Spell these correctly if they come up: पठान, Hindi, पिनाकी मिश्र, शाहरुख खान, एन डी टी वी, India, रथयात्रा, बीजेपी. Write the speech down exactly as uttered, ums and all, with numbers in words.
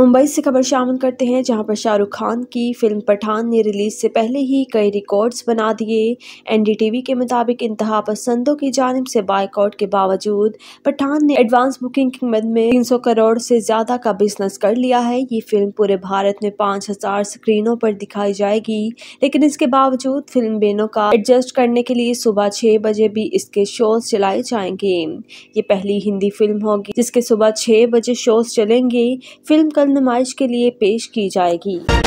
मुंबई से खबर शामिल करते हैं, जहां पर शाहरुख खान की फिल्म पठान ने रिलीज से पहले ही कई रिकॉर्ड्स बना दिए। एन डी टी वी के मुताबिक इंतहा पसंदों की जानिब से बायकॉट के बावजूद पठान ने एडवांस बुकिंग की मद में तीन सौ करोड़ से ज्यादा का बिजनेस कर लिया है। ये फिल्म पूरे भारत में पाँच हजार स्क्रीनों पर दिखाई जाएगी, लेकिन इसके बावजूद फिल्म बेनों का एडजस्ट करने के लिए सुबह छह बजे भी इसके शोज चलाए जाएंगे। ये पहली हिंदी फिल्म होगी जिसके सुबह छह बजे शोज चलेंगे। फिल्म कल नुमाइश के लिए पेश की जाएगी।